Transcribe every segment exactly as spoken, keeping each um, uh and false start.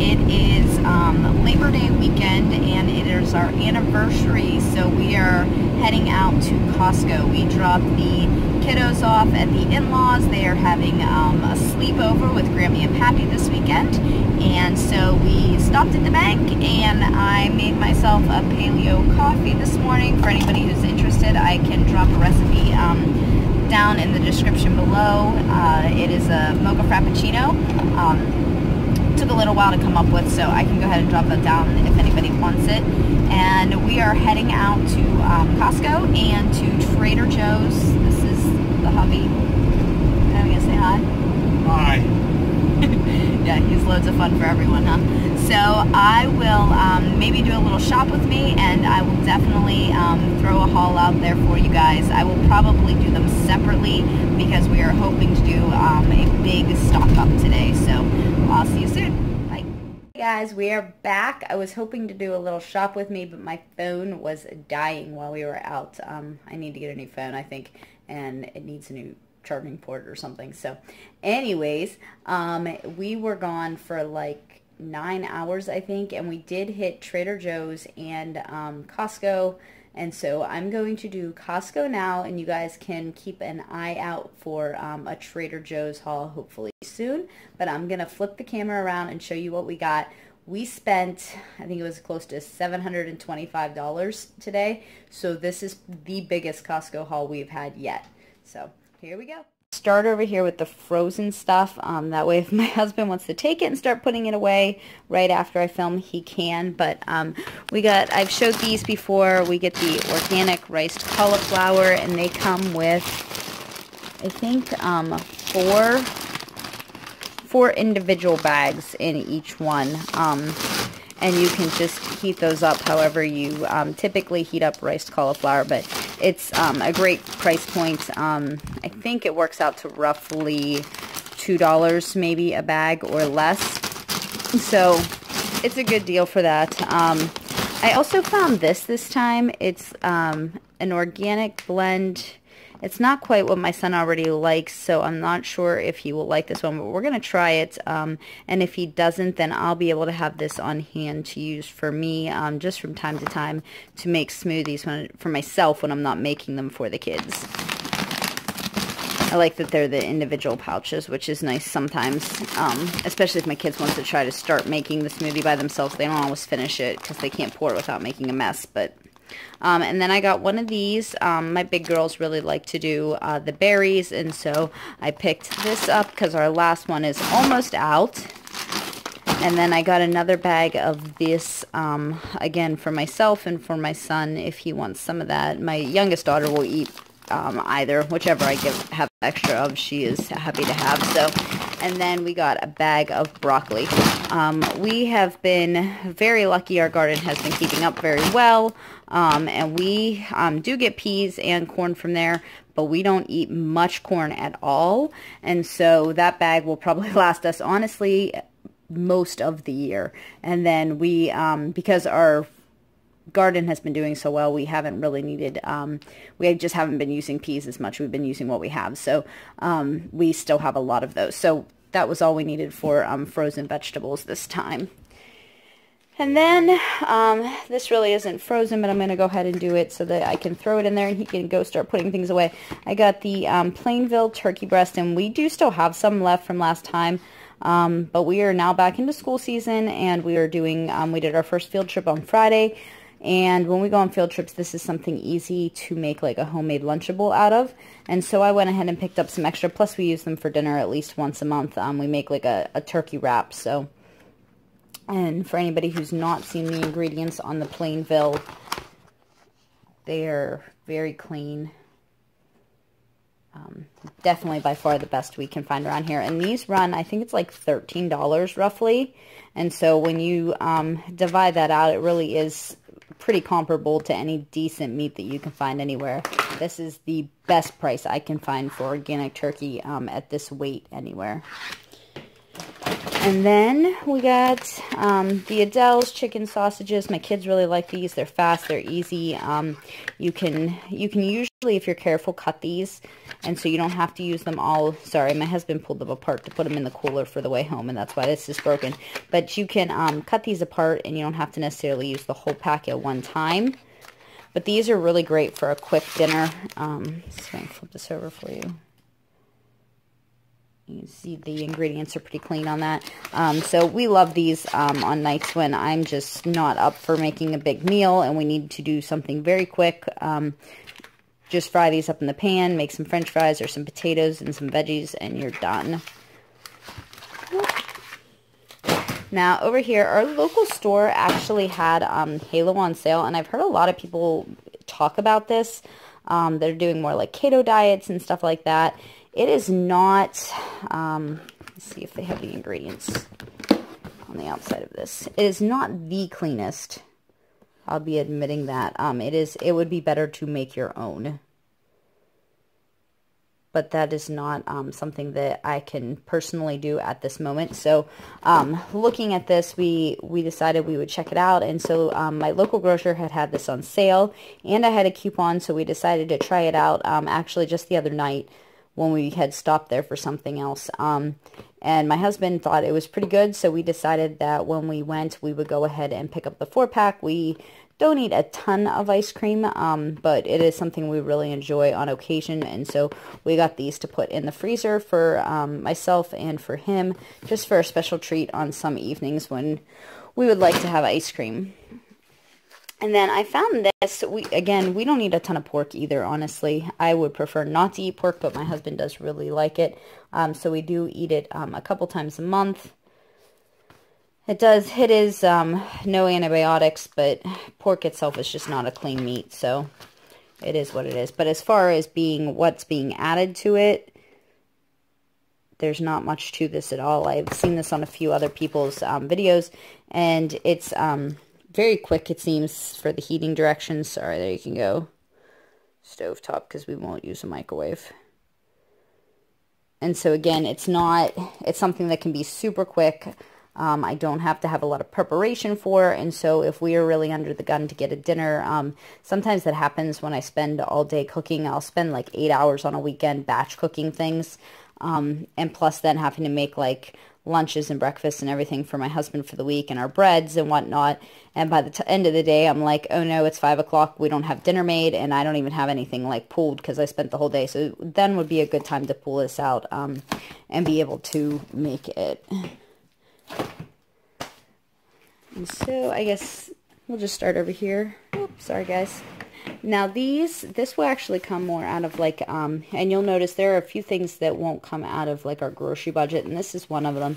It is um, Labor Day weekend and it is our anniversary, so we are heading out to Costco. We dropped the kiddos off at the in-laws. They are having um, a sleepover with Grammy and Pappy this weekend, and so we stopped at the bank and I made myself a paleo coffee this morning. For anybody who's interested, I can drop a recipe um, down in the description below. Uh, it is a mocha frappuccino. Um, took a little while to come up with, so I can go ahead and drop that down if anybody wants it. And we are heading out to um, Costco and to Trader Joe's. This is the hubby. I'm gonna say hi. Hi. Yeah, he's loads of fun for everyone, huh? So I will um, maybe do a little shop with me, and I will definitely um, throw a haul out there for you guys. I will probably do them separately because we are hoping to do um, a big stock up today. So I'll see you soon. Bye. Hey guys, we are back. I was hoping to do a little shop with me, but my phone was dying while we were out. Um, I need to get a new phone, I think, and it needs a new charging port or something. So anyways, um, we were gone for like nine hours, I think, and we did hit Trader Joe's and um, Costco, and so I'm going to do Costco now, and you guys can keep an eye out for um, a Trader Joe's haul hopefully soon, but I'm gonna flip the camera around and show you what we got. We spent, I think it was close to seven hundred twenty-five dollars today, so this is the biggest Costco haul we've had yet, so here we go. Start over here with the frozen stuff. Um, that way if my husband wants to take it and start putting it away right after I film, he can. But um, we got, I've showed these before. We get the organic riced cauliflower, and they come with, I think, um, four, four individual bags in each one. Um, and you can just heat those up however you um, typically heat up riced cauliflower, but it's um, a great price point. Um, I think it works out to roughly two dollars maybe a bag or less. So it's a good deal for that. Um, I also found this this time. It's um, an organic blend. It's not quite what my son already likes, so I'm not sure if he will like this one, but we're going to try it, um, and if he doesn't, then I'll be able to have this on hand to use for me, um, just from time to time to make smoothies when, for myself when I'm not making them for the kids. I like that they're the individual pouches, which is nice sometimes, um, especially if my kids want to try to start making the smoothie by themselves. They don't always finish it because they can't pour it without making a mess, but... Um, and then I got one of these. Um, my big girls really like to do uh, the berries, and so I picked this up because our last one is almost out. And then I got another bag of this, um, again, for myself and for my son if he wants some of that. My youngest daughter will eat um, either, whichever I give have extra of, she is happy to have. So. And then we got a bag of broccoli. Um, we have been very lucky. Our garden has been keeping up very well. Um, and we um, do get peas and corn from there, but we don't eat much corn at all. And so that bag will probably last us, honestly, most of the year. And then we, um, because our garden has been doing so well, we haven't really needed, um, we just haven't been using peas as much. We've been using what we have. So um, we still have a lot of those. So that was all we needed for um, frozen vegetables this time. And then um, this really isn't frozen, but I'm going to go ahead and do it so that I can throw it in there and he can go start putting things away. I got the um, Plainville turkey breast, and we do still have some left from last time. Um, but we are now back into school season, and we are doing, um, we did our first field trip on Friday. And when we go on field trips, this is something easy to make like a homemade Lunchable out of. And so I went ahead and picked up some extra. Plus, we use them for dinner at least once a month. Um, we make like a, a turkey wrap. So, and for anybody who's not seen the ingredients on the Plainville, they are very clean. Um, definitely by far the best we can find around here. And these run, I think it's like thirteen dollars roughly. And so when you um, divide that out, it really is pretty comparable to any decent meat that you can find anywhere. This is the best price I can find for organic turkey um, at this weight anywhere. And then we got um, the Adele's chicken sausages. My kids really like these. They're fast. They're easy. Um, you can you can usually, if you're careful, cut these, and so you don't have to use them all. Sorry, my husband pulled them apart to put them in the cooler for the way home, and that's why this is broken. But you can um, cut these apart, and you don't have to necessarily use the whole pack at one time. But these are really great for a quick dinner. Um, so I'm gonna flip this over for you. You can see the ingredients are pretty clean on that. Um, so we love these um, on nights when I'm just not up for making a big meal and we need to do something very quick. Um, just fry these up in the pan, make some french fries or some potatoes and some veggies, and you're done. Now, over here, our local store actually had um, Halo on sale, and I've heard a lot of people talk about this. Um, they're doing more like keto diets and stuff like that. It is not, um, let's see if they have the ingredients on the outside of this. It is not the cleanest. I'll be admitting that. Um, it is. It would be better to make your own. But that is not um, something that I can personally do at this moment. So um, looking at this, we, we decided we would check it out. And so um, my local grocer had had this on sale, and I had a coupon, so we decided to try it out um, actually just the other night, when we had stopped there for something else. Um, and my husband thought it was pretty good, so we decided that when we went, we would go ahead and pick up the four-pack. We don't eat a ton of ice cream, um, but it is something we really enjoy on occasion, and so we got these to put in the freezer for um, myself and for him, just for a special treat on some evenings when we would like to have ice cream. And then I found this. We again, we don't eat a ton of pork either, honestly. I would prefer not to eat pork, but my husband does really like it. Um, so we do eat it um, a couple times a month. It does, it is um, no antibiotics, but pork itself is just not a clean meat. So it is what it is. But as far as being what's being added to it, there's not much to this at all. I've seen this on a few other people's um, videos, and it's... Um, very quick, it seems, for the heating directions. Sorry, there you can go. Stovetop, because we won't use a microwave. And so again, it's not, it's something that can be super quick. Um, I don't have to have a lot of preparation for, and so if we are really under the gun to get a dinner, um, sometimes that happens when I spend all day cooking. I'll spend like eight hours on a weekend batch cooking things, um, and plus then having to make like lunches and breakfasts and everything for my husband for the week, and our breads and whatnot, and by the t end of the day, I'm like, oh no, it's five o'clock, we don't have dinner made, and I don't even have anything like pooled, because I spent the whole day, so then would be a good time to pull this out um, and be able to make it. And so I guess we'll just start over here. Oops, sorry guys. Now these, this will actually come more out of like, um, and you'll notice there are a few things that won't come out of like our grocery budget, and this is one of them.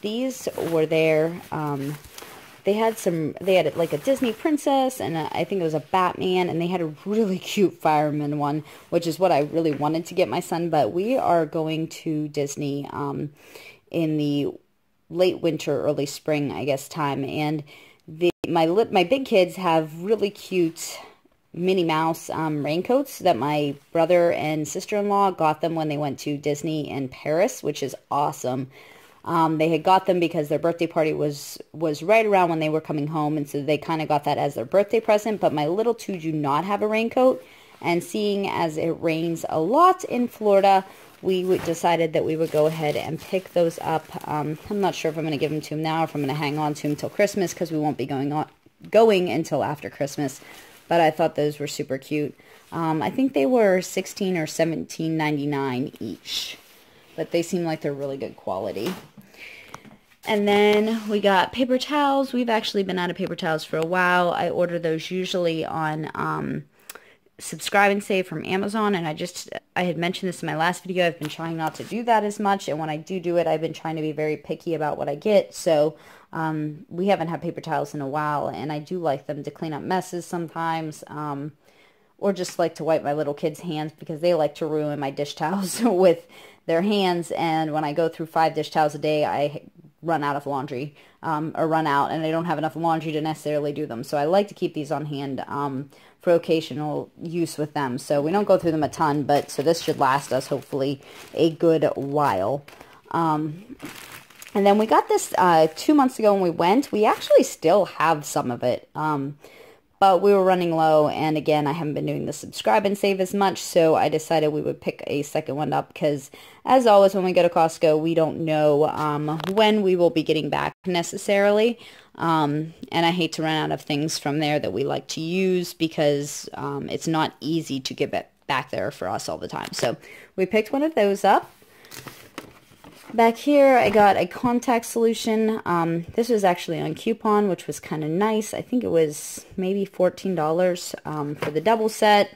These were there, um, they had some, they had like a Disney princess, and a, I think it was a Batman, and they had a really cute fireman one, which is what I really wanted to get my son, but we are going to Disney um, in the late winter, early spring, I guess, time, and the, my, my big kids have really cute Minnie Mouse um, raincoats that my brother and sister-in-law got them when they went to Disney in Paris, which is awesome. Um, they had got them because their birthday party was was right around when they were coming home, and so they kind of got that as their birthday present, but my little two do not have a raincoat, and seeing as it rains a lot in Florida, we decided that we would go ahead and pick those up. Um, I'm not sure if I'm going to give them to him now or if I'm going to hang on to him till Christmas, because we won't be going, on, going until after Christmas. But I thought those were super cute. Um, I think they were sixteen or seventeen ninety-nine each. But they seem like they're really good quality. And then we got paper towels. We've actually been out of paper towels for a while. I order those usually on um, Subscribe and Save from Amazon. And I just, I had mentioned this in my last video. I've been trying not to do that as much. And when I do do it, I've been trying to be very picky about what I get. So... Um, we haven't had paper towels in a while, and I do like them to clean up messes sometimes, um, or just like to wipe my little kids' hands, because they like to ruin my dish towels with their hands, and when I go through five dish towels a day, I run out of laundry, um, or run out, and I don't have enough laundry to necessarily do them, so I like to keep these on hand, um, for occasional use with them, so we don't go through them a ton, but, so this should last us, hopefully, a good while. um, And then we got this uh, two months ago when we went. We actually still have some of it, um, but we were running low. And again, I haven't been doing the subscribe and save as much, so I decided we would pick a second one up because, as always, when we go to Costco, we don't know um, when we will be getting back necessarily. Um, and I hate to run out of things from there that we like to use because um, it's not easy to get back there for us all the time. So we picked one of those up. Back here, I got a contact solution. Um, this was actually on coupon, which was kind of nice. I think it was maybe fourteen dollars um, for the double set.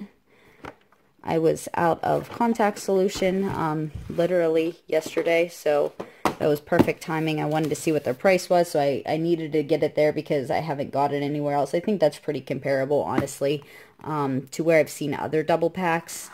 I was out of contact solution um, literally yesterday, so that was perfect timing. I wanted to see what their price was, so I, I needed to get it there because I haven't got it anywhere else. I think that's pretty comparable, honestly, um, to where I've seen other double packs.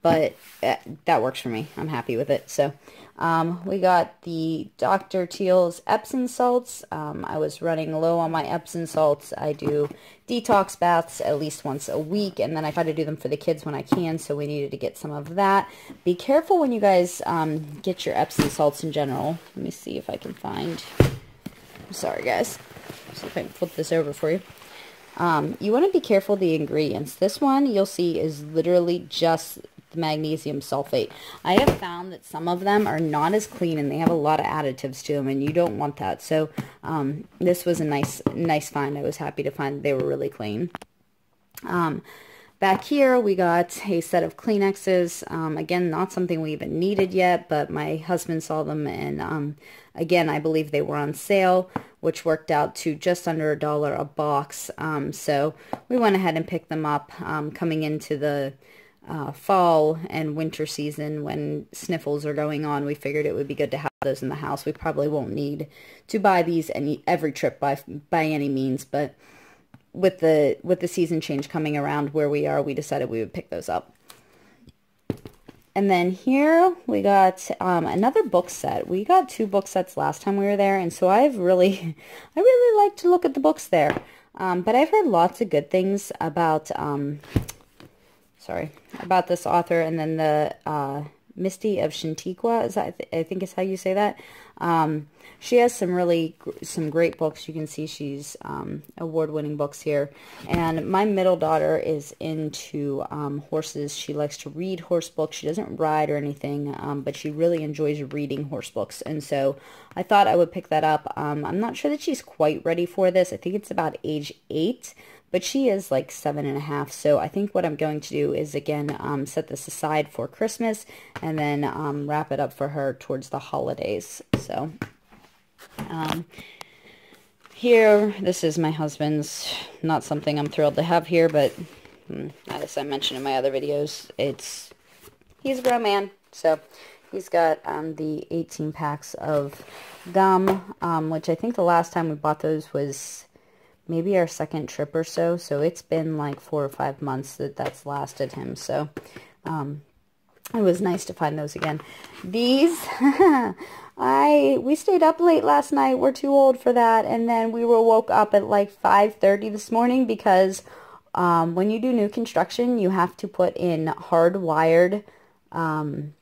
But that works for me. I'm happy with it. So um, we got the Doctor Teal's Epsom salts. Um, I was running low on my Epsom salts. I do detox baths at least once a week, and then I try to do them for the kids when I can, so we needed to get some of that. Be careful when you guys um, get your Epsom salts in general. Let me see if I can find... I'm sorry, guys. Let's see if I can flip this over for you. Um, you want to be careful of the ingredients. This one, you'll see, is literally just... the magnesium sulfate. I have found that some of them are not as clean and they have a lot of additives to them, and you don't want that. So um, this was a nice nice find. I was happy to find that they were really clean. Um, back here we got a set of Kleenexes. Um, again, not something we even needed yet, but my husband saw them, and um, again, I believe they were on sale, which worked out to just under a dollar a box. Um, so we went ahead and picked them up um, coming into the Uh, fall and winter season when sniffles are going on. We figured it would be good to have those in the house. We probably won't need to buy these any every trip by by any means, but with the with the season change coming around where we are, we decided we would pick those up. And then here we got um, another book set. We got two book sets last time we were there, and so I've really I really like to look at the books there, um, but I've heard lots of good things about um, Sorry, about this author, and then the uh, Misty of Chincoteague, is that, I, th I think is how you say that. Um, she has some really gr some great books. You can see she's um, award-winning books here. And my middle daughter is into um, horses. She likes to read horse books. She doesn't ride or anything, um, but she really enjoys reading horse books. And so I thought I would pick that up. Um, I'm not sure that she's quite ready for this. I think it's about age eight. But she is like seven and a half, so I think what I'm going to do is, again, um, set this aside for Christmas and then um, wrap it up for her towards the holidays. So um, here, this is my husband's, not something I'm thrilled to have here, but hmm, as I mentioned in my other videos, it's he's a grown man, so he's got um, the eighteen packs of gum, um, which I think the last time we bought those was... maybe our second trip or so, so it's been like four or five months that that's lasted him, so um, it was nice to find those again. These, I we stayed up late last night, we're too old for that, and then we were woke up at like five thirty this morning because um, when you do new construction, you have to put in hardwired um,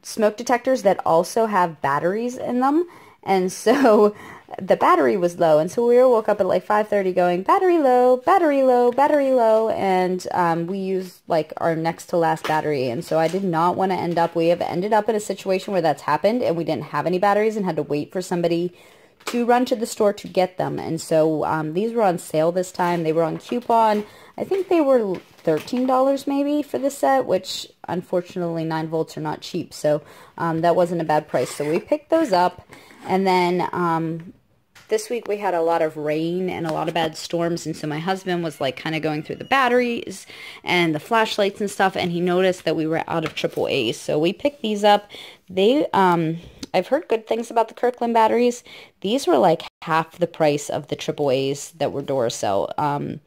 smoke detectors that also have batteries in them, and so... the battery was low, and so we were woke up at like five thirty going, battery low, battery low, battery low, and um, we used like our next to last battery, and so I did not want to end up, we have ended up in a situation where that's happened, and we didn't have any batteries and had to wait for somebody to run to the store to get them, and so um, these were on sale this time, they were on coupon, I think they were thirteen dollars maybe for the set, which unfortunately nine volts are not cheap, so um, that wasn't a bad price, so we picked those up, and then um, this week we had a lot of rain and a lot of bad storms, and so my husband was like kind of going through the batteries and the flashlights and stuff, and he noticed that we were out of triple A's. So we picked these up. They, um, I've heard good things about the Kirkland batteries. These were like half the price of the triple A's that were Duracell, um,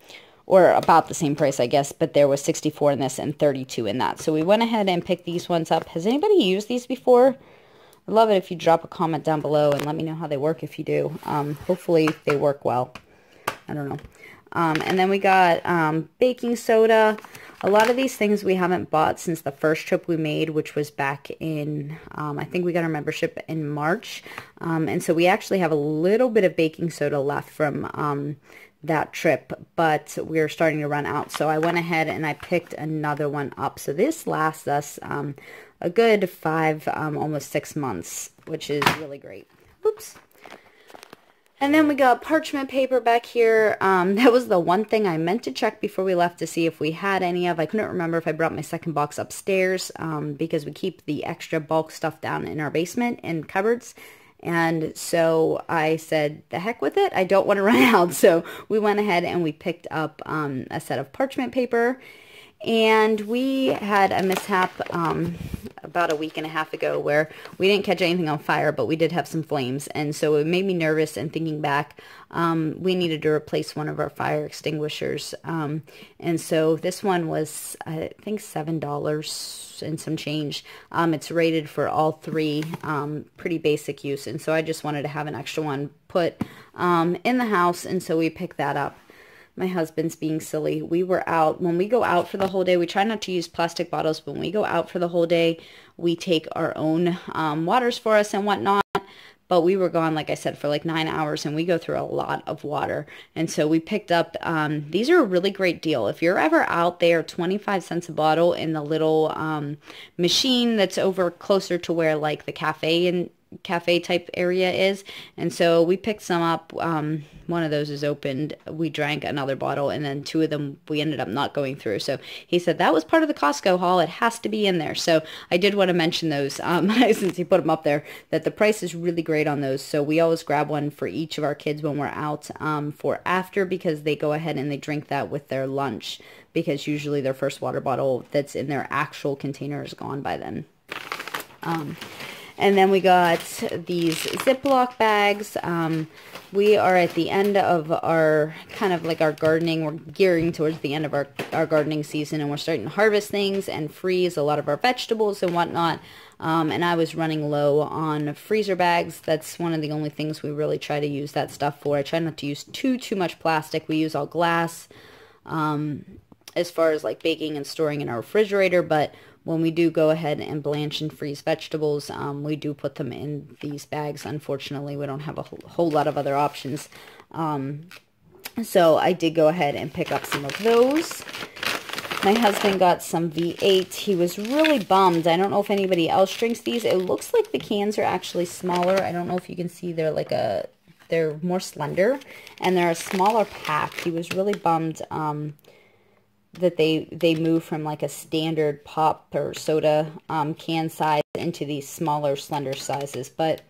or about the same price, I guess, but there was sixty-four in this and thirty-two in that. So we went ahead and picked these ones up. Has anybody used these before? I'd love it if you drop a comment down below and let me know how they work if you do. Um, hopefully they work well. I don't know. Um, and then we got um, baking soda. A lot of these things we haven't bought since the first trip we made, which was back in, um, I think we got our membership in March. Um, and so we actually have a little bit of baking soda left from um, that trip, but we're starting to run out. So I went ahead and I picked another one up. So this lasts us um, a good five, um, almost six months, which is really great. Oops. And then we got parchment paper back here. Um, that was the one thing I meant to check before we left to see if we had any of. I couldn't remember if I brought my second box upstairs um, because we keep the extra bulk stuff down in our basement in cupboards. And so I said, the heck with it. I don't want to run out. So we went ahead and we picked up um, a set of parchment paper. And we had a mishap um, about a week and a half ago where we didn't catch anything on fire, but we did have some flames. And so it made me nervous, and thinking back, um, we needed to replace one of our fire extinguishers. Um, and so this one was, I think, seven dollars and some change. Um, it's rated for all three, um, pretty basic use. And so I just wanted to have an extra one put um, in the house. And so we picked that up. My husband's being silly. We were out. When we go out for the whole day, we try not to use plastic bottles. But when we go out for the whole day, we take our own um, waters for us and whatnot. But we were gone, like I said, for like nine hours, and we go through a lot of water. And so we picked up, um, these are a really great deal. If you're ever out there, twenty-five cents a bottle in the little um, machine that's over closer to where like the cafe and cafe type area is. And so we picked some up. Um, one of those is opened. We drank another bottle, and then two of them we ended up not going through. So he said that was part of the Costco haul. It has to be in there. So I did want to mention those um, since he put them up there, that the price is really great on those. So we always grab one for each of our kids when we're out um, for after, because they go ahead and they drink that with their lunch, because usually their first water bottle that's in their actual container is gone by then. Um, And then we got these Ziploc bags. Um, we are at the end of our, kind of like our gardening. We're gearing towards the end of our, our gardening season, and we're starting to harvest things and freeze a lot of our vegetables and whatnot. Um, and I was running low on freezer bags. That's one of the only things we really try to use that stuff for. I try not to use too, too much plastic. We use all glass um, as far as like baking and storing in our refrigerator, but when we do go ahead and blanch and freeze vegetables, um, we do put them in these bags. Unfortunately, we don't have a whole, whole lot of other options. Um, so I did go ahead and pick up some of those. My husband got some V eight. He was really bummed. I don't know if anybody else drinks these. It looks like the cans are actually smaller. I don't know if you can see, they're like a, they're more slender, and they're a smaller pack. He was really bummed Um, that they they move from like a standard pop or soda um, can size into these smaller slender sizes, but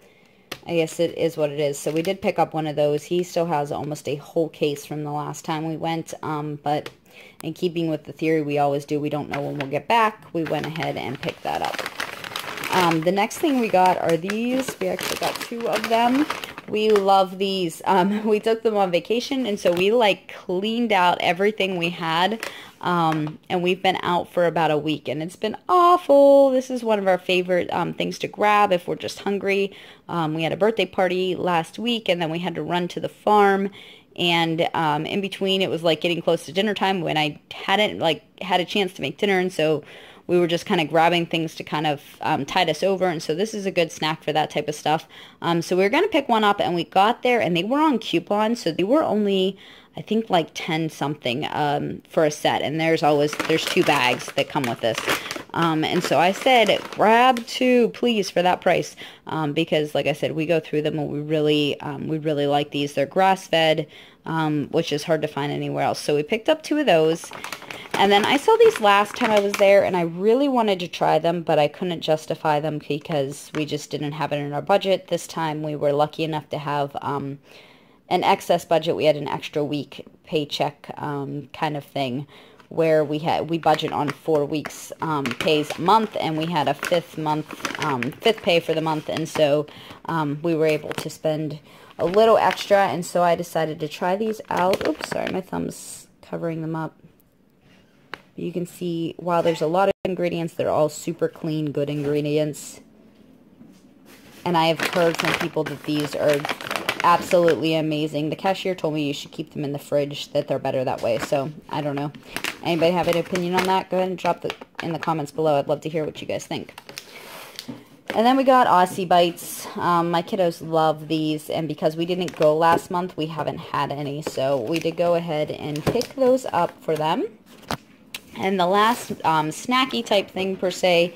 I guess it is what it is. So we did pick up one of those. He still has almost a whole case from the last time we went, um, but in keeping with the theory we always do, we don't know when we'll get back, we went ahead and picked that up. Um, the next thing we got are these. We actually got two of them. We love these. Um, we took them on vacation, and so we like cleaned out everything we had. Um, and we've been out for about a week, and it's been awful. This is one of our favorite um, things to grab if we're just hungry. Um, we had a birthday party last week, and then we had to run to the farm. And um, in between, it was like getting close to dinner time when I hadn't like had a chance to make dinner, and so we were just kind of grabbing things to kind of um, tide us over. And so this is a good snack for that type of stuff. Um, so we were going to pick one up, and we got there, and they were on coupon. So they were only, I think, like ten something um, for a set. And there's always, there's two bags that come with this. Um, and so I said, grab two, please, for that price. Um, because, like I said, we go through them, and we really, um, we really like these. They're grass-fed, um, which is hard to find anywhere else. So we picked up two of those. And then I saw these last time I was there, and I really wanted to try them, but I couldn't justify them because we just didn't have it in our budget. This time we were lucky enough to have um, an excess budget. We had an extra week paycheck um, kind of thing where we had we budget on four weeks um, pays a month, and we had a fifth month um, fifth pay for the month, and so um, we were able to spend a little extra. And so I decided to try these out. Oops, sorry, my thumb's covering them up. You can see, while there's a lot of ingredients, they're all super clean, good ingredients. And I have heard from people that these are absolutely amazing. The cashier told me you should keep them in the fridge, that they're better that way. So, I don't know. Anybody have an opinion on that? Go ahead and drop it in the comments below. I'd love to hear what you guys think. And then we got Aussie Bites. Um, my kiddos love these, and because we didn't go last month, we haven't had any. So we did go ahead and pick those up for them. And the last um, snacky type thing, per se,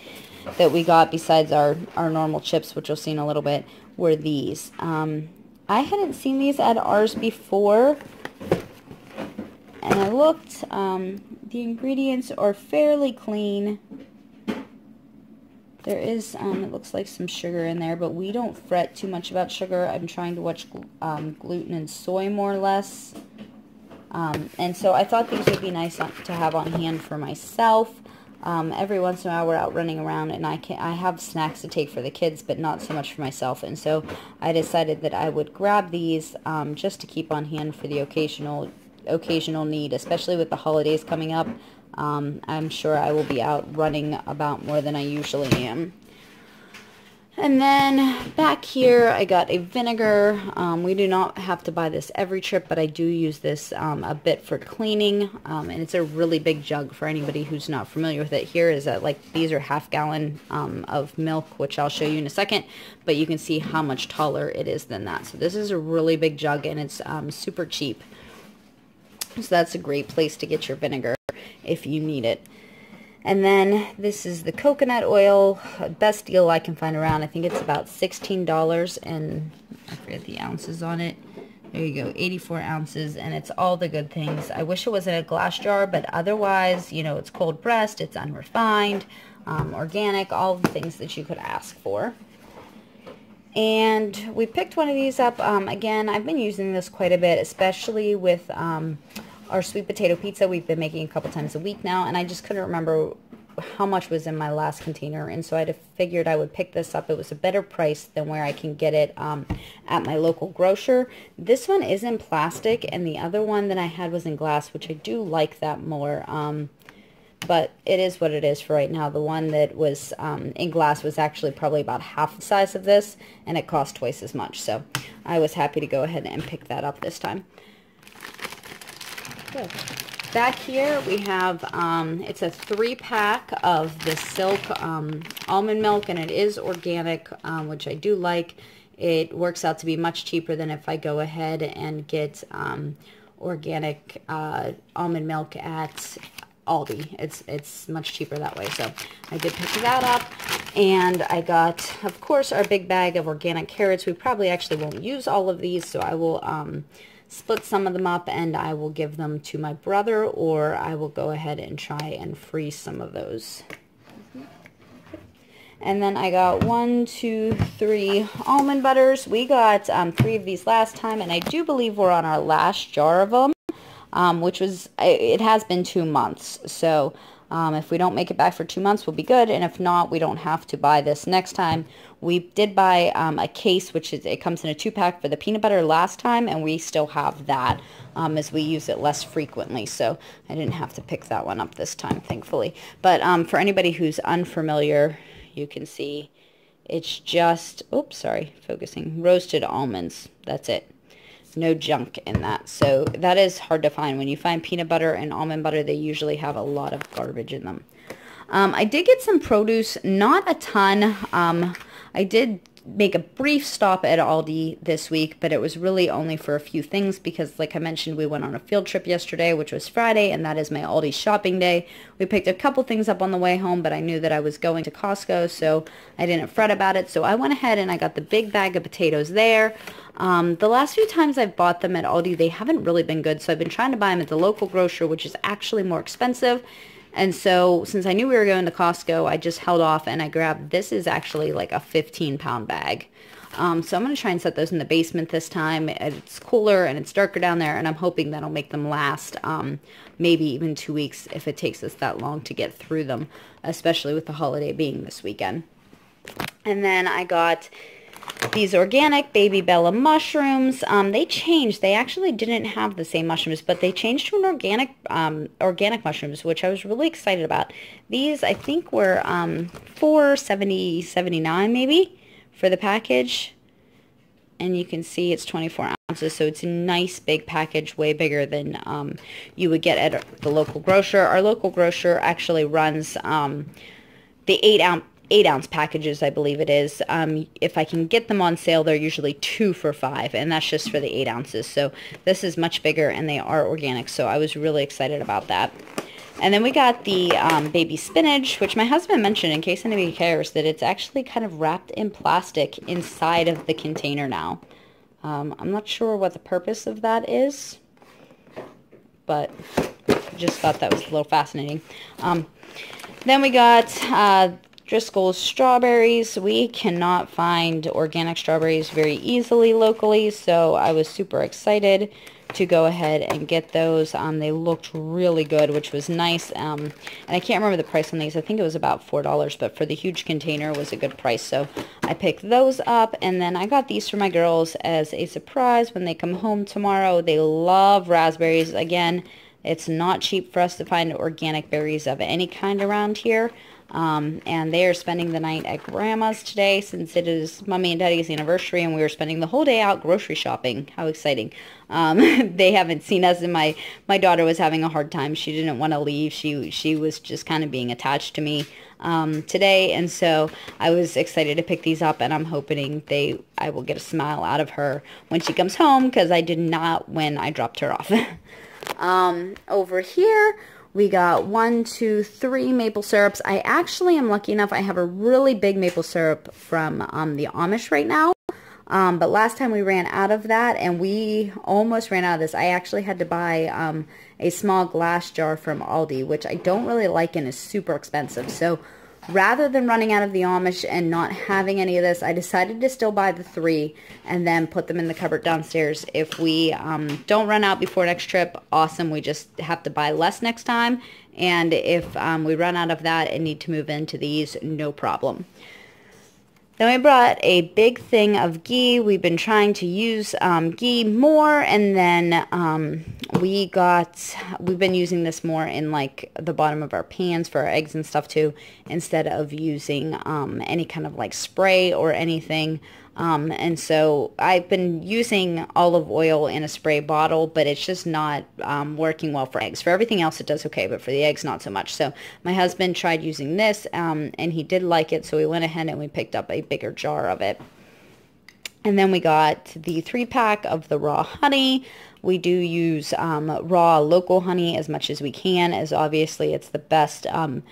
that we got besides our, our normal chips, which you'll see in a little bit, were these. Um, I hadn't seen these at ours before, and I looked. Um, the ingredients are fairly clean. There is, um, it looks like some sugar in there, but we don't fret too much about sugar. I'm trying to watch um, gluten and soy more or less. Um, and so I thought these would be nice on, to have on hand for myself. Um, every once in a while we're out running around, and I can I have snacks to take for the kids, but not so much for myself. And so I decided that I would grab these um, just to keep on hand for the occasional occasional need, especially with the holidays coming up. Um, I'm sure I will be out running about more than I usually am. And then back here I got a vinegar. Um, we do not have to buy this every trip, but I do use this um, a bit for cleaning, um, and it's a really big jug for anybody who's not familiar with it. Here is that, like, these are half gallon um, of milk, which I'll show you in a second, but you can see how much taller it is than that. So this is a really big jug, and it's um, super cheap. So that's a great place to get your vinegar if you need it. And then this is the coconut oil, best deal I can find around. I think it's about sixteen dollars, and I forget the ounces on it. There you go, eighty-four ounces, and it's all the good things. I wish it was in a glass jar, but otherwise, you know, it's cold pressed, it's unrefined, um, organic, all the things that you could ask for. And we picked one of these up. Um, again, I've been using this quite a bit, especially with... Um, our sweet potato pizza we've been making a couple times a week now, and I just couldn't remember how much was in my last container, and so I figured I would pick this up. It was a better price than where I can get it um, at my local grocer. This one is in plastic, and the other one that I had was in glass, which I do like that more, um, but it is what it is for right now. The one that was um, in glass was actually probably about half the size of this, and it cost twice as much, so I was happy to go ahead and pick that up this time. Good. Back here we have, um, it's a three pack of the Silk um, almond milk, and it is organic, um, which I do like. It works out to be much cheaper than if I go ahead and get um, organic uh, almond milk at Aldi. It's, it's much cheaper that way, so I did pick that up. And I got, of course, our big bag of organic carrots. We probably actually won't use all of these, so I will... Um, split some of them up, and I will give them to my brother, or I will go ahead and try and freeze some of those. And then I got one, two, three almond butters. We got um, three of these last time, and I do believe we're on our last jar of them, um, which was, it has been two months. So um, if we don't make it back for two months, we'll be good, and if not, we don't have to buy this next time. We did buy um, a case, which is, it comes in a two-pack for the peanut butter last time, and we still have that um, as we use it less frequently, so I didn't have to pick that one up this time, thankfully. But um, for anybody who's unfamiliar, you can see it's just, oops, sorry, focusing, roasted almonds, that's it. No junk in that, so that is hard to find. When you find peanut butter and almond butter, they usually have a lot of garbage in them. Um, I did get some produce, not a ton. Um, I did make a brief stop at Aldi this week, but it was really only for a few things because, like I mentioned, we went on a field trip yesterday, which was Friday, and that is my Aldi shopping day. We picked a couple things up on the way home, but I knew that I was going to Costco, so I didn't fret about it. So I went ahead and I got the big bag of potatoes there. Um, the last few times I've bought them at Aldi, they haven't really been good, so I've been trying to buy them at the local grocer, which is actually more expensive. And so, since I knew we were going to Costco, I just held off and I grabbed, this is actually like a fifteen pound bag. Um, so I'm going to try and set those in the basement this time. It's cooler and it's darker down there, and I'm hoping that'll make them last um, maybe even two weeks if it takes us that long to get through them, especially with the holiday being this weekend. And then I got... these organic baby Bella mushrooms. Um, they changed. They actually didn't have the same mushrooms, but they changed to an organic um, organic mushrooms, which I was really excited about. These, I think, were um, four seventy, seventy-nine maybe for the package. and you can see it's twenty-four ounces, so it's a nice big package, way bigger than um, you would get at the local grocer. Our local grocer actually runs um, the eight ounce eight ounce packages, I believe it is. Um, if I can get them on sale, they're usually two for five, and that's just for the eight ounces. So this is much bigger, and they are organic, so I was really excited about that. And then we got the um, baby spinach, which my husband mentioned, in case anybody cares, that it's actually kind of wrapped in plastic inside of the container now. Um, I'm not sure what the purpose of that is, but I just thought that was a little fascinating. Um, then we got uh, Driscoll's strawberries. We cannot find organic strawberries very easily locally, so I was super excited to go ahead and get those. Um, they looked really good, which was nice. Um, and I can't remember the price on these. I think it was about four dollars, but for the huge container, it was a good price. So I picked those up, and then I got these for my girls as a surprise when they come home tomorrow. They love raspberries. Again, it's not cheap for us to find organic berries of any kind around here. Um, and they are spending the night at Grandma's today, since it is Mommy and Daddy's anniversary, and we were spending the whole day out grocery shopping. How exciting. Um, they haven't seen us, and my, my daughter was having a hard time. She didn't want to leave. She, she was just kind of being attached to me um, today, and so I was excited to pick these up, and I'm hoping they I will get a smile out of her when she comes home, because I did not when I dropped her off. um, over here, we got one, two, three maple syrups. I actually am lucky enough. I have a really big maple syrup from um, the Amish right now. Um, but last time we ran out of that, and we almost ran out of this. I actually had to buy um, a small glass jar from Aldi, which I don't really like and is super expensive. So rather than running out of the Amish and not having any of this, I decided to still buy the three and then put them in the cupboard downstairs. If we um, don't run out before next trip, awesome. We just have to buy less next time. And if um, we run out of that and need to move into these, no problem. Then we brought a big thing of ghee. We've been trying to use um, ghee more, and then um, we got, we've been using this more in like the bottom of our pans for our eggs and stuff too, instead of using um, any kind of like spray or anything. Um, and so I've been using olive oil in a spray bottle, but it's just not um, working well for eggs. For everything else it does okay, but for the eggs not so much. So my husband tried using this um, and he did like it, so we went ahead and we picked up a bigger jar of it. And then we got the three pack of the raw honey. We do use um, raw local honey as much as we can, as obviously it's the best um,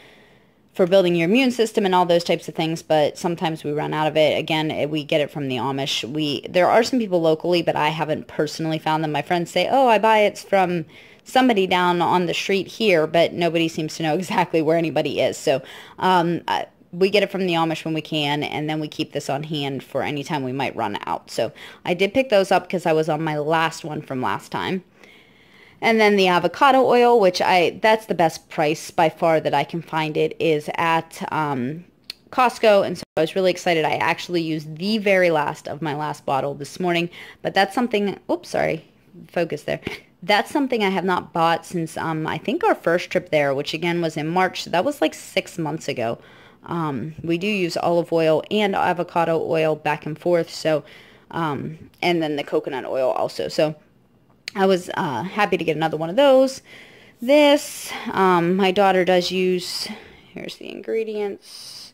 for building your immune system and all those types of things, but sometimes we run out of it. Again, we get it from the Amish. We There are some people locally, but I haven't personally found them. My friends say, oh, I buy it from somebody down on the street here, but nobody seems to know exactly where anybody is. So um, I, we get it from the Amish when we can, and then we keep this on hand for any time we might run out. So I did pick those up because I was on my last one from last time. And then the avocado oil, which I, that's the best price by far that I can find. It is at um, Costco, and so I was really excited. I actually used the very last of my last bottle this morning, but that's something, oops, sorry, focus there. That's something I have not bought since um, I think our first trip there, which again was in March. So that was like six months ago. Um, we do use olive oil and avocado oil back and forth, so, um, and then the coconut oil also, so. I was uh, happy to get another one of those. This, um, my daughter does use, here's the ingredients,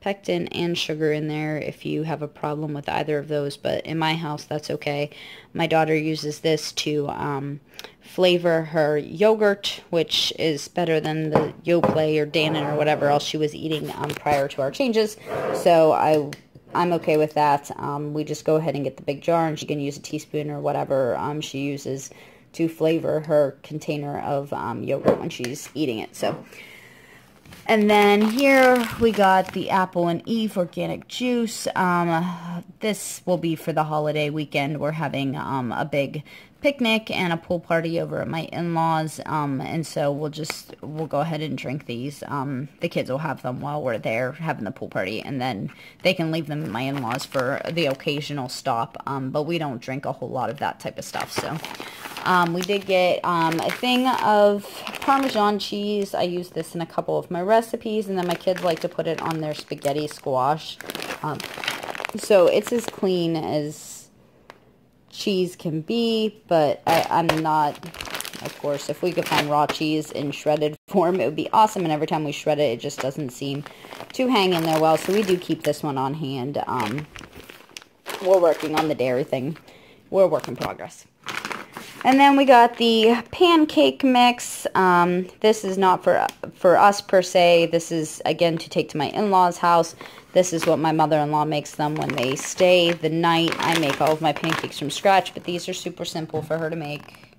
pectin and sugar in there if you have a problem with either of those, but in my house that's okay. My daughter uses this to um, flavor her yogurt, which is better than the Yoplait or Dannon or whatever else she was eating um, prior to our changes, so I... I'm okay with that. Um, we just go ahead and get the big jar, and she can use a teaspoon or whatever um, she uses to flavor her container of um, yogurt when she's eating it. So, and then here we got the Apple and Eve organic juice. Um, this will be for the holiday weekend. We're having um, a big picnic and a pool party over at my in-laws, um, and so we'll just we'll go ahead and drink these. Um, the kids will have them while we're there having the pool party, and then they can leave them at my in-laws for the occasional stop, um, but we don't drink a whole lot of that type of stuff. So um, we did get um, a thing of Parmesan cheese. I use this in a couple of my recipes, and then my kids like to put it on their spaghetti squash. Um, So it's as clean as cheese can be, but I, I'm not, of course, if we could find raw cheese in shredded form, it would be awesome, and every time we shred it, it just doesn't seem to hang in there well, so we do keep this one on hand. Um, we're working on the dairy thing. We're a work in progress. And then we got the pancake mix. Um, this is not for for us per se. This is, again, to take to my in-laws' house. This is what my mother-in-law makes them when they stay the night. I make all of my pancakes from scratch, but these are super simple for her to make.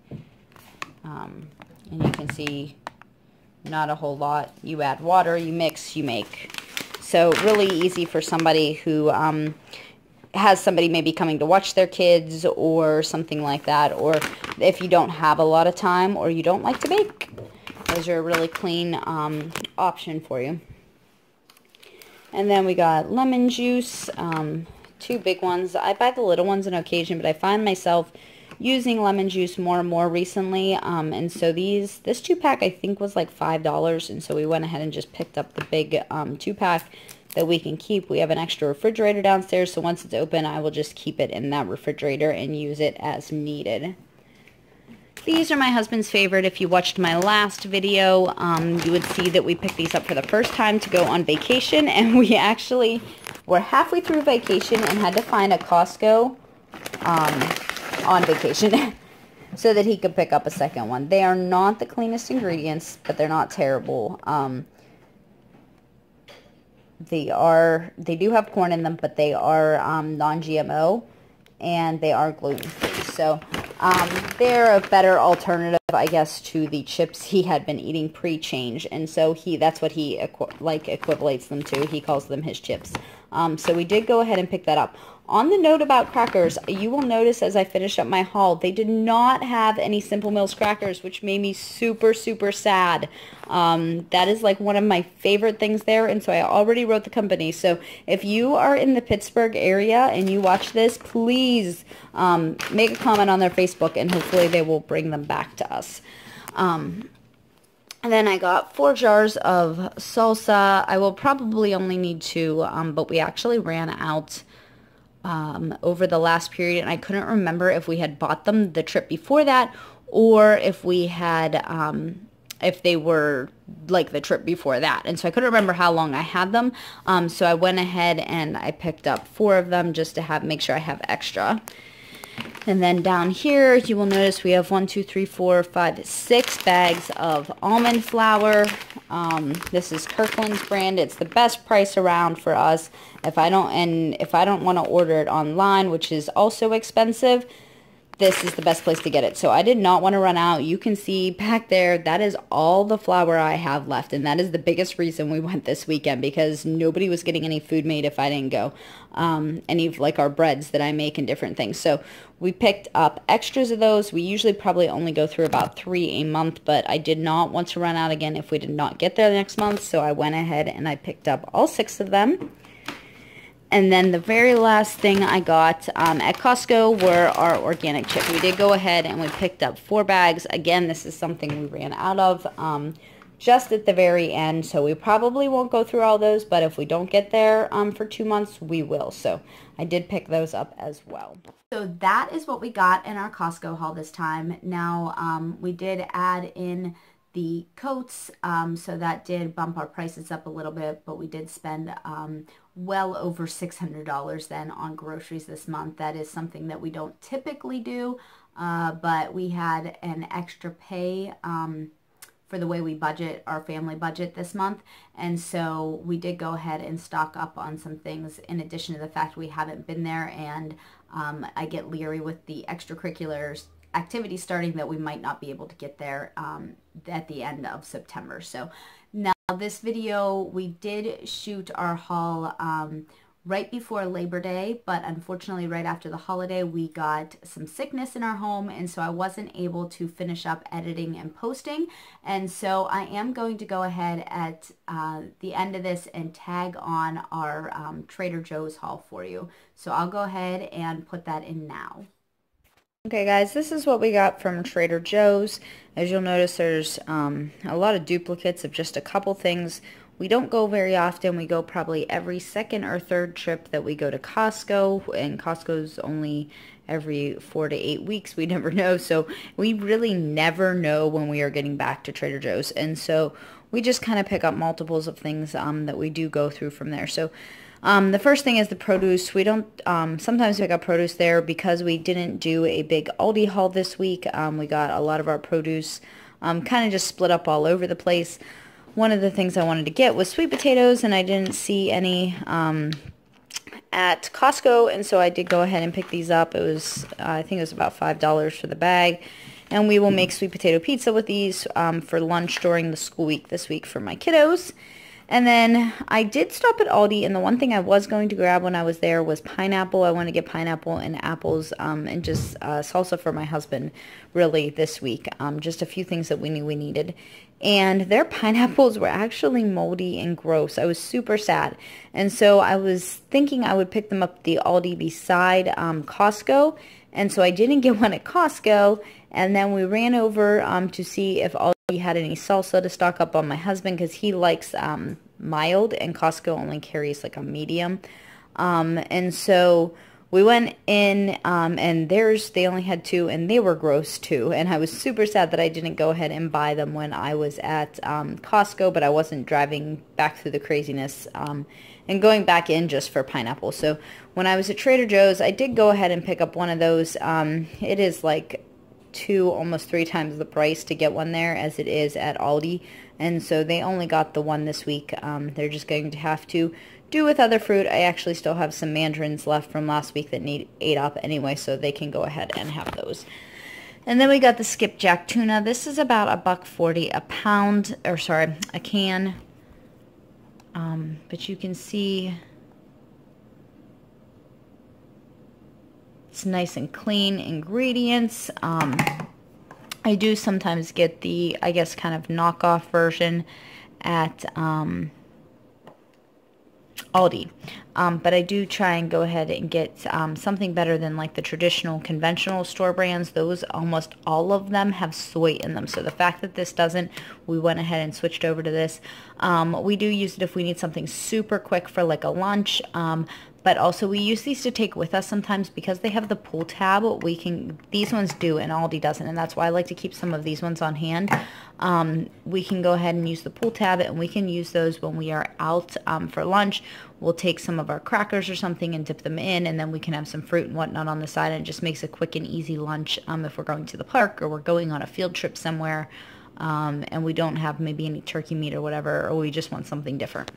Um, and you can see not a whole lot. You add water, you mix, you make. So really easy for somebody who... Um, has somebody maybe coming to watch their kids or something like that, or if you don't have a lot of time or you don't like to bake, those are a really clean um, option for you. And then we got lemon juice, um, two big ones. I buy the little ones on occasion, but I find myself using lemon juice more and more recently, um, and so these, this two-pack I think was like five dollars, and so we went ahead and just picked up the big um, two-pack that we can keep. We have an extra refrigerator downstairs, so once it's open, I will just keep it in that refrigerator and use it as needed. These are my husband's favorite. If you watched my last video, um, you would see that we picked these up for the first time to go on vacation, and we actually were halfway through vacation and had to find a Costco um, on vacation so that he could pick up a second one. They are not the cleanest ingredients, but they're not terrible. Um, They are, they do have corn in them, but they are um, non G M O, and they are gluten-free. So um, they're a better alternative, I guess, to the chips he had been eating pre-change. And so he, that's what he, equi like, equivalates them to. He calls them his chips. Um, so we did go ahead and pick that up. On the note about crackers, you will notice as I finish up my haul, they did not have any Simple Mills crackers, which made me super, super sad. Um, that is like one of my favorite things there, and so I already wrote the company. So if you are in the Pittsburgh area and you watch this, please um, make a comment on their Facebook, and hopefully they will bring them back to us. Um, And then I got four jars of salsa. I will probably only need two, um, but we actually ran out um, over the last period, and I couldn't remember if we had bought them the trip before that, or if we had, um, if they were like the trip before that. And so I couldn't remember how long I had them. Um, so I went ahead and I picked up four of them just to have make sure I have extra. And then down here, you will notice we have one, two, three, four, five, six bags of almond flour. Um, this is Kirkland's brand. It's the best price around for us. If I don't, and if I don't want to order it online, which is also expensive, this is the best place to get it. So I did not want to run out. You can see back there, that is all the flour I have left. And that is the biggest reason we went this weekend, because nobody was getting any food made if I didn't go. Um, any of like our breads that I make and different things. So we picked up extras of those. We usually probably only go through about three a month, but I did not want to run out again if we did not get there next month. So I went ahead and I picked up all six of them. And then the very last thing I got um, at Costco were our organic chips. We did go ahead and we picked up four bags. Again, this is something we ran out of um, just at the very end. So we probably won't go through all those, but if we don't get there um, for two months, we will. So I did pick those up as well. So that is what we got in our Costco haul this time. Now, um, we did add in the coats, um, so that did bump our prices up a little bit, but we did spend... Um, well over six hundred dollars then on groceries this month. That is something that we don't typically do, uh, but we had an extra pay um, for the way we budget our family budget this month, and so we did go ahead and stock up on some things in addition to the fact we haven't been there, and um, I get leery with the extracurriculars activity starting that we might not be able to get there um, at the end of September. So now this video, we did shoot our haul um, right before Labor Day, but unfortunately right after the holiday we got some sickness in our home, and so I wasn't able to finish up editing and posting, and so I am going to go ahead at uh, the end of this and tag on our um, Trader Joe's haul for you. So I'll go ahead and put that in now. Okay guys, this is what we got from Trader Joe's. As you'll notice, there's um, a lot of duplicates of just a couple things. We don't go very often. We go probably every second or third trip that we go to Costco, and Costco's only every four to eight weeks. We never know. So we really never know when we are getting back to Trader Joe's. And so we just kind of pick up multiples of things um, that we do go through from there. So um, the first thing is the produce. We don't um, sometimes pick up produce there because we didn't do a big Aldi haul this week. Um, we got a lot of our produce um, kind of just split up all over the place. One of the things I wanted to get was sweet potatoes, and I didn't see any um, at Costco, and so I did go ahead and pick these up. It was, uh, I think it was about five dollars for the bag, and we will make sweet potato pizza with these um, for lunch during the school week this week for my kiddos. And then I did stop at Aldi, and the one thing I was going to grab when I was there was pineapple. I want to get pineapple and apples um, and just uh, salsa for my husband, really, this week. Um, just a few things that we knew we needed. And their pineapples were actually moldy and gross. I was super sad. And so I was thinking I would pick them up at the Aldi beside um, Costco. And so I didn't get one at Costco. And then we ran over um, to see if Aldi he had any salsa to stock up on my husband, because he likes um, mild, and Costco only carries like a medium. Um, and so we went in um, and theirs, they only had two, and they were gross too. And I was super sad that I didn't go ahead and buy them when I was at um, Costco, but I wasn't driving back through the craziness um, and going back in just for pineapple. So when I was at Trader Joe's, I did go ahead and pick up one of those. Um, it is like two, almost three times the price to get one there as it is at Aldi, and so they only got the one this week. Um, they're just going to have to do with other fruit. I actually still have some mandarins left from last week that need ate up anyway, so they can go ahead and have those. And then we got the skipjack tuna. This is about a buck forty a pound, or sorry, a can. Um, but you can see it's nice and clean ingredients. Um, I do sometimes get the, I guess, kind of knockoff version at um, Aldi. Um, but I do try and go ahead and get um, something better than like the traditional conventional store brands. Those, almost all of them have soy in them. So the fact that this doesn't, we went ahead and switched over to this. Um, we do use it if we need something super quick for like a lunch. Um, But also we use these to take with us sometimes because they have the pull tab. We can, these ones do and Aldi doesn't, and that's why I like to keep some of these ones on hand. Um, we can go ahead and use the pull tab, and we can use those when we are out um, for lunch. We'll take some of our crackers or something and dip them in, and then we can have some fruit and whatnot on the side, and it just makes a quick and easy lunch um, if we're going to the park or we're going on a field trip somewhere um, and we don't have maybe any turkey meat or whatever, or we just want something different.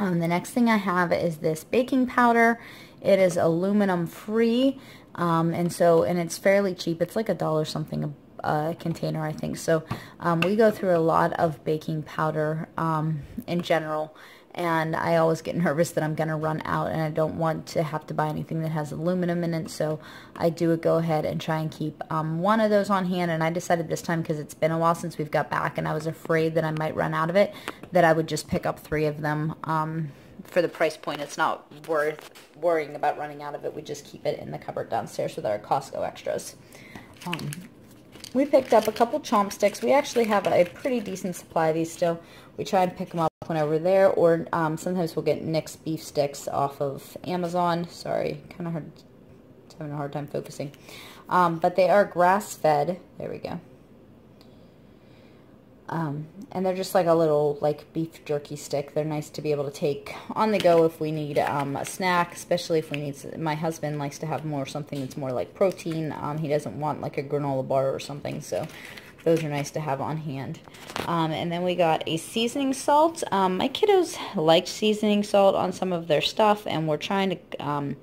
Um, the next thing I have is this baking powder. It is aluminum free, um, and so and it's fairly cheap. It's like a dollar something a, a container, I think. So um, we go through a lot of baking powder um, in general, and I always get nervous that I'm going to run out, and I don't want to have to buy anything that has aluminum in it. So I do go ahead and try and keep um, one of those on hand. And I decided this time, because it's been a while since we've got back, and I was afraid that I might run out of it, that I would just pick up three of them. Um, for the price point, it's not worth worrying about running out of it. We just keep it in the cupboard downstairs with our Costco extras. Um, we picked up a couple chopsticks. We actually have a pretty decent supply of these still. We try and pick them up when over there, or um, sometimes we'll get Nick's beef sticks off of Amazon. Sorry, kind of hard, having a hard time focusing. Um, but they are grass-fed. There we go. Um, and they're just like a little like beef jerky stick. They're nice to be able to take on the go if we need um, a snack, especially if we need to, my husband likes to have more something that's more like protein. Um, he doesn't want like a granola bar or something, so those are nice to have on hand. Um, and then we got a seasoning salt. Um, my kiddos liked seasoning salt on some of their stuff, and we're trying to um,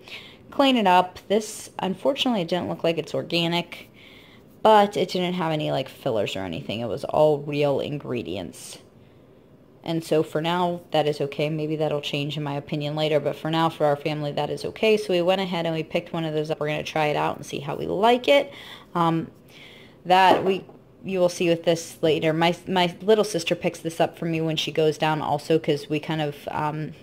clean it up. This, unfortunately, it didn't look like it's organic, but it didn't have any like fillers or anything. It was all real ingredients. And so for now, that is okay. Maybe that'll change in my opinion later, but for now, for our family, that is okay. So we went ahead and we picked one of those up. We're going to try it out and see how we like it. Um, that we... You will see with this later. My my little sister picks this up for me when she goes down also, because we kind of, um,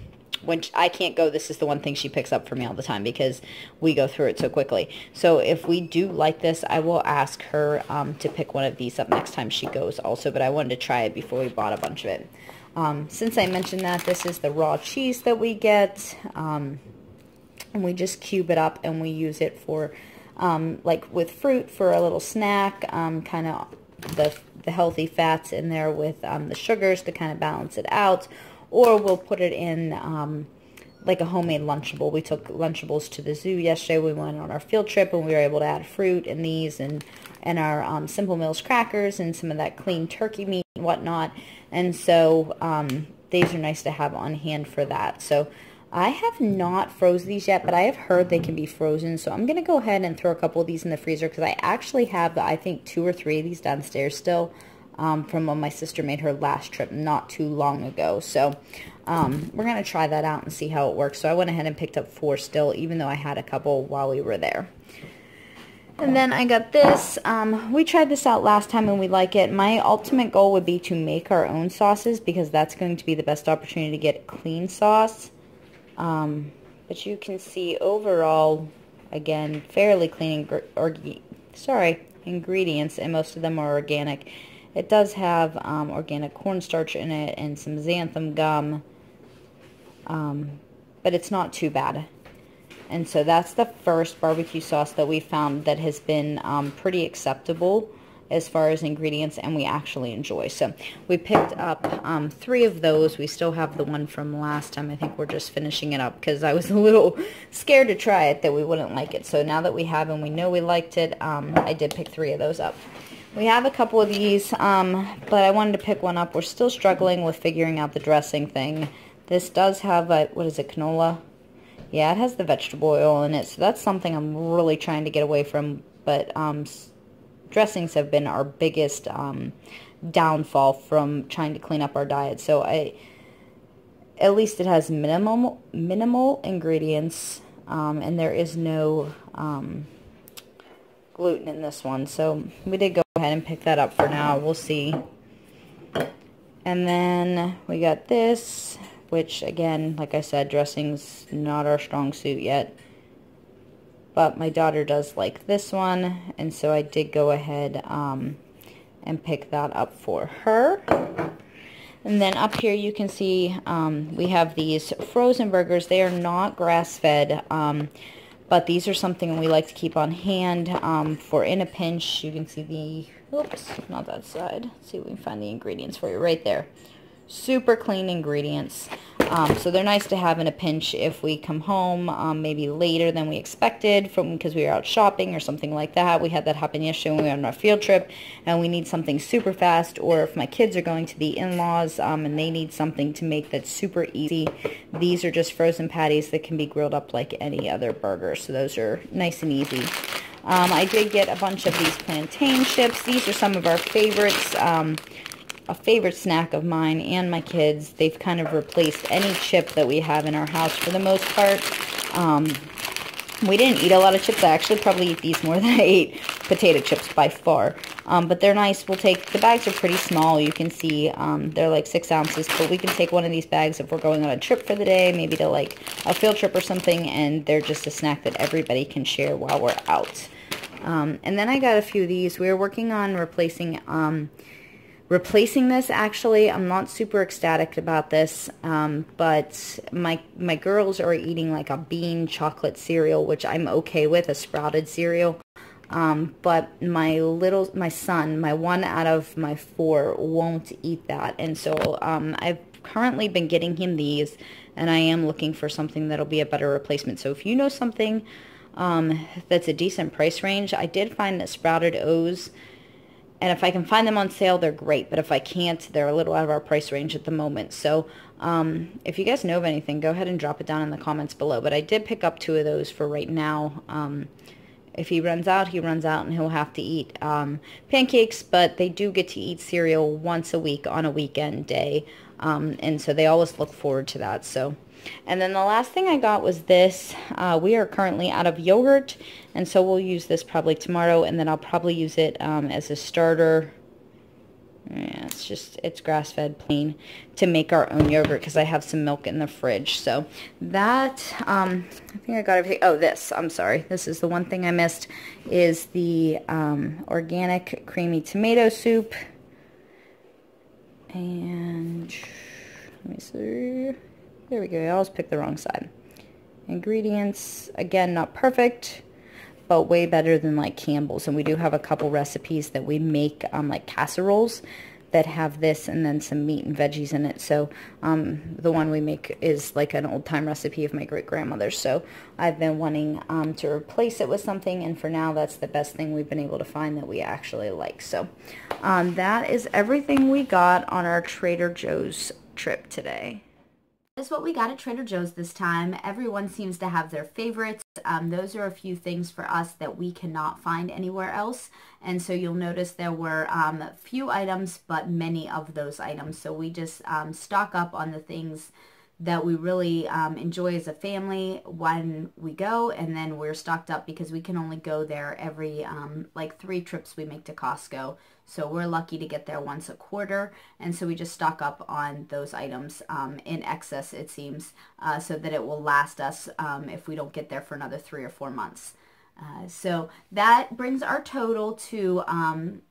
when I can't go, this is the one thing she picks up for me all the time because we go through it so quickly. So if we do like this, I will ask her um, to pick one of these up next time she goes also, but I wanted to try it before we bought a bunch of it. Um, since I mentioned that, this is the raw cheese that we get, um, and we just cube it up and we use it for, um, like with fruit, for a little snack, um, kind of the, the healthy fats in there with um, the sugars to kind of balance it out, or we'll put it in um, like a homemade Lunchable. We took Lunchables to the zoo yesterday. We went on our field trip and we were able to add fruit in these and, and our um, Simple Mills crackers and some of that clean turkey meat and whatnot. And so um, these are nice to have on hand for that. So I have not frozen these yet, but I have heard they can be frozen. So I'm going to go ahead and throw a couple of these in the freezer because I actually have, I think, two or three of these downstairs still um, from when my sister made her last trip not too long ago. So um, we're going to try that out and see how it works. So I went ahead and picked up four still, even though I had a couple while we were there. And then I got this. Um, we tried this out last time and we like it. My ultimate goal would be to make our own sauces because that's going to be the best opportunity to get clean sauce. Um, but you can see overall, again, fairly clean or, sorry, ingredients, and most of them are organic. It does have um, organic cornstarch in it and some xanthan gum, um, but it's not too bad. And so that's the first barbecue sauce that we found that has been um, pretty acceptable as far as ingredients, and we actually enjoy. So we picked up um, three of those. We still have the one from last time. I think we're just finishing it up because I was a little scared to try it that we wouldn't like it. So now that we have and we know we liked it, um, I did pick three of those up. We have a couple of these, um, but I wanted to pick one up. We're still struggling with figuring out the dressing thing. This does have a, what is it, canola? Yeah, it has the vegetable oil in it, so that's something I'm really trying to get away from, but um, dressings have been our biggest um, downfall from trying to clean up our diet. So I, at least it has minimal, minimal ingredients, um, and there is no um, gluten in this one. So we did go ahead and pick that up for now. We'll see. And then we got this, which, again, like I said, dressing's not our strong suit yet. But my daughter does like this one, and so I did go ahead um, and pick that up for her. And then up here you can see um, we have these frozen burgers. They are not grass-fed, um, but these are something we like to keep on hand um, for in a pinch. You can see the, oops, not that side. Let's see if we can find the ingredients for you right there. Super clean ingredients, um, so they're nice to have in a pinch if we come home um, maybe later than we expected from because we were out shopping or something like that. We had that happen yesterday when we were on our field trip and we need something super fast, or if my kids are going to the in-laws um, and they need something to make that's super easy. These are just frozen patties that can be grilled up like any other burger, so those are nice and easy. Um, I did get a bunch of these plantain chips. These are some of our favorites. Um, a favorite snack of mine and my kids. They've kind of replaced any chip that we have in our house for the most part. Um, we didn't eat a lot of chips. I actually probably eat these more than I ate potato chips by far. Um, but they're nice. We'll take, the bags are pretty small. You can see um, they're like six ounces, but we can take one of these bags if we're going on a trip for the day, maybe to like a field trip or something, and they're just a snack that everybody can share while we're out. Um, and then I got a few of these. We were working on replacing um, Replacing this, actually. I'm not super ecstatic about this, um, but my my girls are eating like a bean chocolate cereal, which I'm okay with, a sprouted cereal. Um, but my little, my son, my one out of my four, won't eat that, and so um, I've currently been getting him these, and I am looking for something that'll be a better replacement. So if you know something um, that's a decent price range, I did find that sprouted O's. And if I can find them on sale, they're great. But if I can't, they're a little out of our price range at the moment. So um, if you guys know of anything, go ahead and drop it down in the comments below. But I did pick up two of those for right now. Um, if he runs out, he runs out and he'll have to eat um, pancakes. But they do get to eat cereal once a week on a weekend day. Um, and so they always look forward to that. So. And then the last thing I got was this. Uh, we are currently out of yogurt, and so we'll use this probably tomorrow, and then I'll probably use it um, as a starter. Yeah, it's just, it's grass-fed plain, to make our own yogurt because I have some milk in the fridge. So that, um, I think I got everything. Oh, this, I'm sorry. This is the one thing I missed, is the um, organic creamy tomato soup. And Let me see. There we go. I always pick the wrong side. Ingredients, again, not perfect, but way better than like Campbell's. And we do have a couple recipes that we make um, like casseroles that have this and then some meat and veggies in it. So um, the one we make is like an old time recipe of my great grandmother's. So I've been wanting um, to replace it with something, and for now that's the best thing we've been able to find that we actually like. So um, that is everything we got on our Trader Joe's trip today. That's what we got at Trader Joe's this time. Everyone seems to have their favorites. Um, those are a few things for us that we cannot find anywhere else. And so you'll notice there were um, few items, but many of those items. So we just um, stock up on the things that we really um, enjoy as a family when we go, and then we're stocked up because we can only go there every um, like three trips we make to Costco. So we're lucky to get there once a quarter, and so we just stock up on those items um, in excess, it seems, uh, so that it will last us um, if we don't get there for another three or four months. Uh, so that brings our total to um,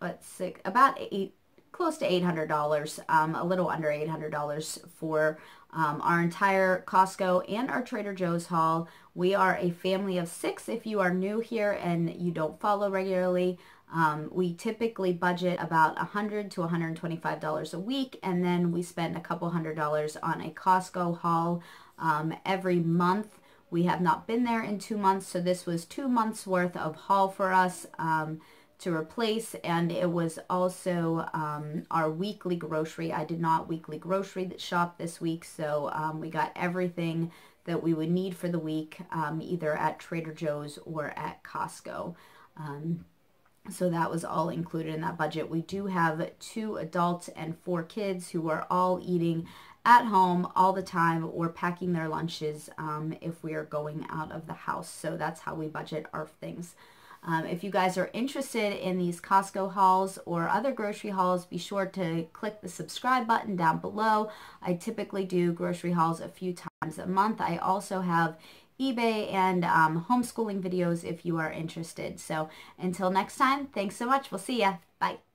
let's see, about eight, close to eight hundred dollars, um, a little under eight hundred dollars for um, our entire Costco and our Trader Joe's haul. We are a family of six. If you are new here and you don't follow regularly, Um, we typically budget about one hundred to one hundred twenty-five dollars a week, and then we spend a couple hundred dollars on a Costco haul um, every month. We have not been there in two months, so this was two months worth of haul for us um, to replace, and it was also um, our weekly grocery. I did not weekly grocery shop this week, so um, we got everything that we would need for the week um, either at Trader Joe's or at Costco. Um, So that was all included in that budget. We do have two adults and four kids who are all eating at home all the time or packing their lunches um, if we are going out of the house. So that's how we budget our things. Um, if you guys are interested in these Costco hauls or other grocery hauls, be sure to click the subscribe button down below. I typically do grocery hauls a few times a month. I also have eBay and um, homeschooling videos if you are interested. So until next time, thanks so much. We'll see ya. Bye.